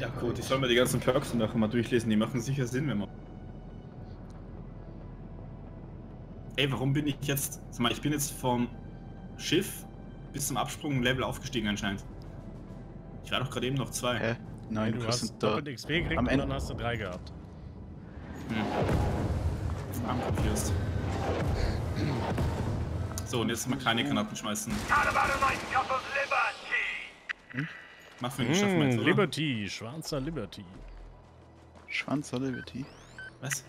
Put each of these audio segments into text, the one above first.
Ja gut, ich soll mir die ganzen Perks nachher mal durchlesen, die machen sicher Sinn, wenn man... Ey, warum bin ich jetzt... Sag mal, ich bin jetzt vom Schiff bis zum Absprung im Level aufgestiegen anscheinend. Ich war doch gerade eben noch 2. Hä? Nein, du hast doppelt XP gekriegt und dann hast du 3 gehabt. Hm. I'm confused. So, und jetzt mal keine Granaten schmeißen. Hm? Muffin, schaffen wir jetzt, oder? Liberty, schwarzer Liberty. Schwanzer Liberty? Was?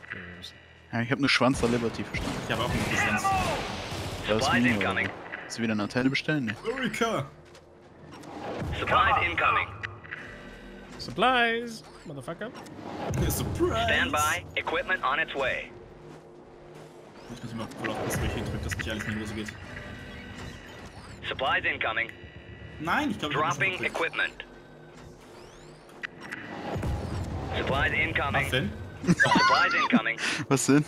Ja, ich habe nur Schwanzer Liberty verstanden. Ich habe auch einen Schwanz. Supply incoming. Willst du wieder eine Teile bestellen? Ne? Eureka! Supply incoming. Supplies, motherfucker. Surprise! Stand by, equipment on its way. Ich muss immer voll aufpassen, wo ich hindrücke, dass nicht alles in die Hose geht. Supplies incoming. Nein, ich glaube, ich habe nicht. Dropping equipment. Supplies incoming. Was denn? Supplies incoming. Was denn?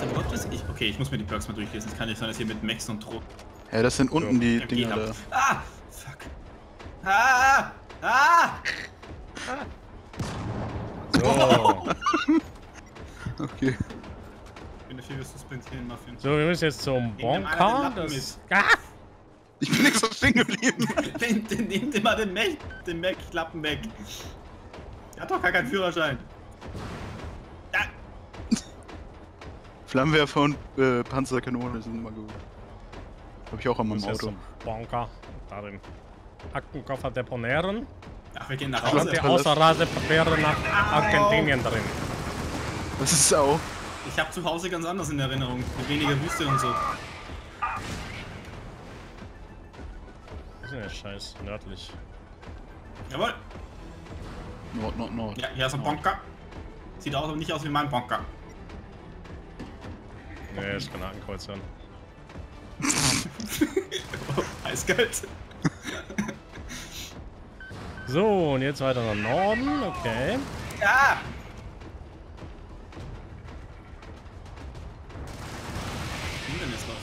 Alter, what is... Okay, ich muss mir die Perks mal durchlesen. Das kann nicht sein, dass hier mit Max und Druck. Hä, das sind unten die Dinger da. Ah! Fuck. Ah! Ah! Ah! Oh. Okay. Ich bin dafür, wir suspendieren, Muffin. So, wir müssen jetzt zum Bonka. Ich bin nicht so stehen geblieben. Nehmt immer den Mac-Klappen weg. Der hat doch gar keinen Führerschein. Ja. Flammenwerfer und Panzerkanone sind immer gut. Hab ich auch an meinem Auto. Bonka. Da drin. Aktenkoffer deponieren. Ach, wir gehen nach Hause. Und die Ausreisepapiere nach Argentinien drin. Das ist auch. Ich hab zu Hause ganz anders in Erinnerung. Mit weniger Wüste und so. Was ist denn der Scheiß? Nördlich. Jawohl! Nord. Ja, hier ist ein Bonker. Sieht aus, aber nicht aus wie mein Bonker. Nee, ist Granatenkreuz an. Eiskalt. So, und jetzt weiter nach Norden, okay. Ja!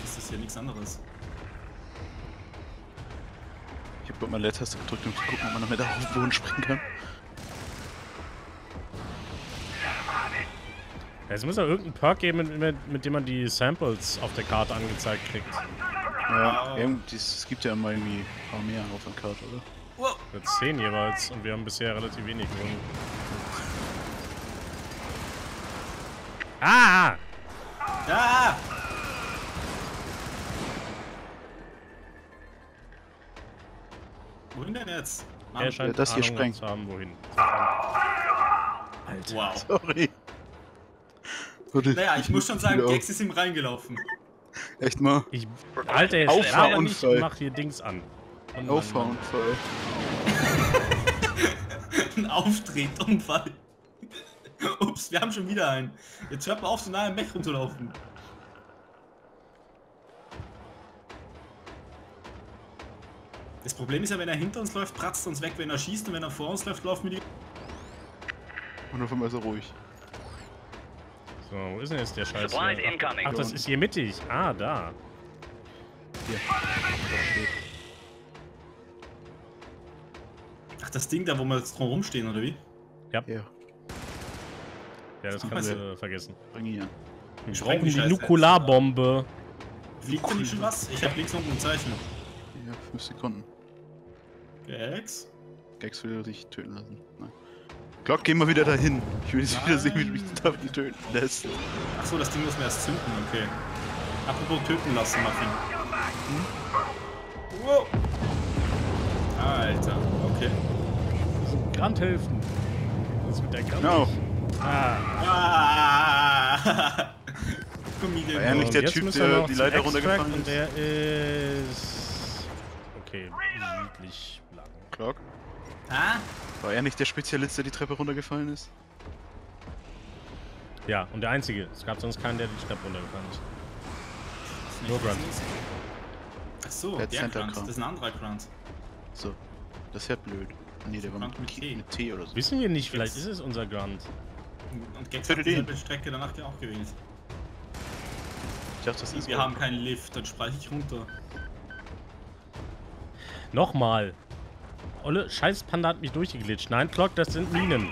Ist das hier nichts anderes? Ich hab dort meine Leertaste gedrückt, um zu gucken, ob man damit auf den Boden springen kann. Ja, es muss ja irgendeinen Perk geben, mit dem man die Samples auf der Karte angezeigt kriegt. Ja, es gibt ja immer irgendwie ein paar mehr auf der Karte, oder? Wow. 10 jeweils und wir haben bisher relativ wenig gewonnen. Ah! Ah! Wohin denn jetzt? Mann, er scheint das hier sprengt. Wohin? Alter. Wow. Sorry. Naja, ich muss schon sagen, Gex ist ihm reingelaufen. Echt mal? Alter, jetzt aber nicht, ich mach hier Dings an. Ein Auffahrunfall. Ein Auftretunfall. Ups, wir haben schon wieder einen. Jetzt hört mal auf, so nah im Mech rumzulaufen. Das Problem ist ja, wenn er hinter uns läuft, pratzt er uns weg, wenn er schießt, und wenn er vor uns läuft, laufen wir die... Und auf einmal ist er ruhig. So, wo ist denn jetzt der Scheiß? Ach, das ist hier mittig. Ah, da. Hier. Ach, das Ding da, wo wir jetzt drum rumstehen, oder wie? Ja. Ja, das kannst du vergessen. Bring ihn an. Wir brauchen die Nukularbombe. Fliegt denn nicht schon was? Ich hab links unten ein Zeichen. Ja, 5 Sekunden. Gex? Gex will sich töten lassen. Nein. Glock, geh mal wieder dahin. Ich will nicht wieder sehen, wie du mich damit töten lässt. Achso, das Ding muss man erst zünden, okay. Apropos töten lassen, Muffin. Hm? Wow. Alter, okay. Das sind Grandhilfen. Das ist mit der Grandhilfen. No. Ah. War ja nicht der Typ, der die Leiter runtergefallen ist? Der ist... Okay, südlich lang. Clock? Ah? War er nicht der Spezialist, der die Treppe runtergefallen ist? Ja, und der Einzige. Es gab sonst keinen, der die Treppe runtergefallen ist. Nur Grunt. Achso, der Grunt. Das ist ein anderer Grunt. So, das ist ja blöd. Nee, der war mit T oder so. Wissen wir nicht, vielleicht ist es unser Grunt. Und Gex hat die Strecke danach ja auch gewählt. Ich dachte, das ist... Wir haben keinen Lift, dann spreche ich runter. Nochmal! Olle, scheiß Panda hat mich durchgeglitscht. Nein, Clock, das sind Minen.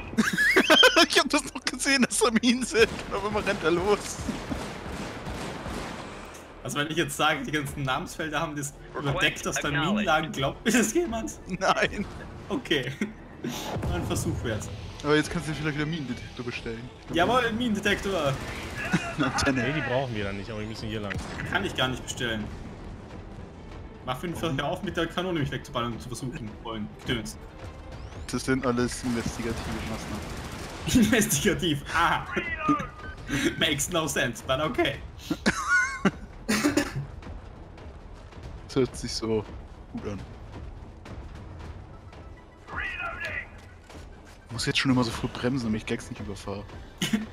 Ich hab das noch gesehen, dass da Minen sind. Aber immer rennt er los. Also wenn ich jetzt sage, die ganzen Namensfelder haben das überdeckt, dass da Minen lagen, glaubt mir das jemand? Nein. Okay. Ein Versuch wär's. Aber jetzt kannst du vielleicht wieder Minendetektor bestellen. Jawohl, Minendetektor! Nee, die brauchen wir dann nicht, aber wir müssen hier lang. Kann ich gar nicht bestellen. Muffin, hör auf mit der Kanone mich wegzuballern und zu versuchen wollen. Döns. Das sind alles investigative Maßnahmen. Investigativ? Ah! Makes no sense, but okay. Das hört sich so gut an. Ich muss jetzt schon immer so früh bremsen, damit ich Gags nicht überfahre.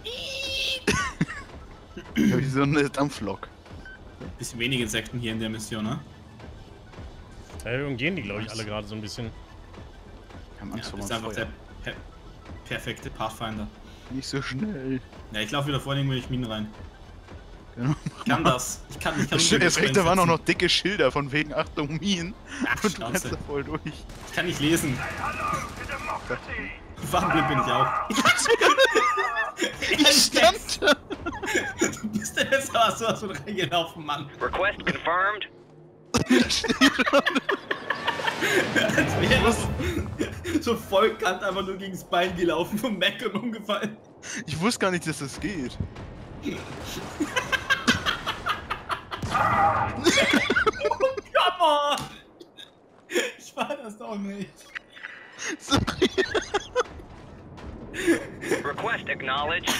Ich habe hier so eine Dampflok. Bisschen wenig Insekten hier in der Mission, ne? Ja, wir umgehen die, glaube ich, alle gerade so ein bisschen. Wir haben Angst vor uns. Das ist einfach der perfekte Pathfinder. Nicht so schnell. Ja, ich laufe wieder vor allem, wenn ich Minen rein. Genau. Ich kann das. Ich kann das recht, da waren auch noch dicke Schilder von wegen Achtung Minen. Ach, und du kannst da voll durch. Ich kann nicht lesen. Waffenblind bin ich auch. Ich stand da. Du bist denn jetzt aber sowas von reingelaufen, Mann. Request confirmed. Als wäre es so vollkant einfach nur gegen das Bein gelaufen vom Mac und umgefallen. Ich wusste gar nicht, dass das geht. Oh, come on! Ich war das doch nicht. Sorry. Request acknowledged.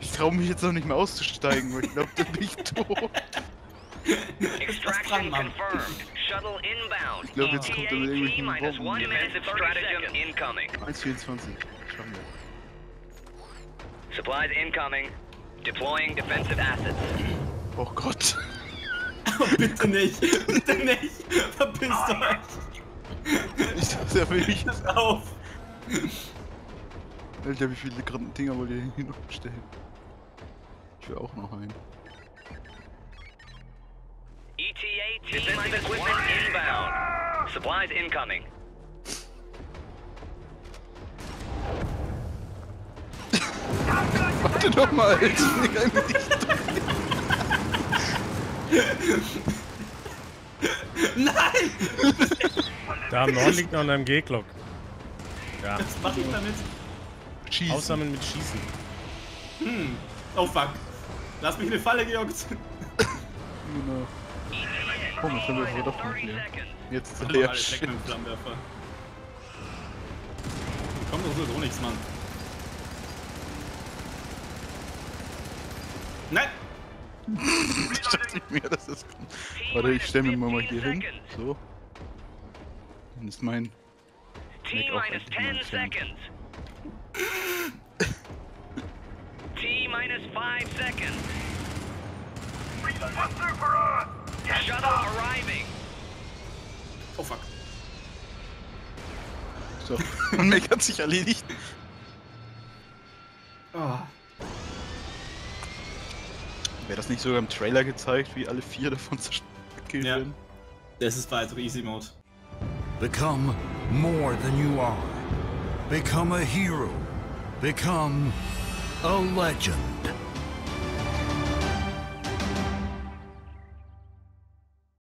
Ich traue mich jetzt noch nicht mehr auszusteigen, weil ich glaube, da bin ich tot. Extraction confirmed. Shuttle inbound. Ich glaube, jetzt kommt da mit irgendwelchen Bomben. 1,24. Schaffen wir. Supplies incoming. Deploying defensive assets. Oh Gott. Oh, bitte nicht. Bitte nicht. Verpisst euch. Ich dachte, er will mich jetzt auf. Alter, wie viele granten Dinger wollt ihr hier noch bestellen? Ich will auch noch einen. ETA Team Equipment inbound. Supplies incoming. Warte doch mal, Alter. Ich kann mich nicht. Nein! Da am Norden liegt noch ein MG-Glock. Ja. Was mach ich damit? Schießen. Aussammeln mit Schießen. Hm. Oh fuck. Lass mich in eine Falle gejockt. Genau. Oh, das haben wir doch noch leer. Jetzt ist leer. Shit. Kommt doch so nichts, Mann. Nein! Ich dachte nicht mehr, dass das kommt. Warte, ich stelle mir mal hier hin. So. Dann ist mein... T-10 seconds. T-5 seconds. Shuttle arriving. Oh fuck. So, und Mac hat sich erledigt. Oh. Wäre das nicht sogar im Trailer gezeigt, wie alle vier davon zerstört werden? Das ist bei so Easy Mode. Become more than you are. Become a hero. Become a legend.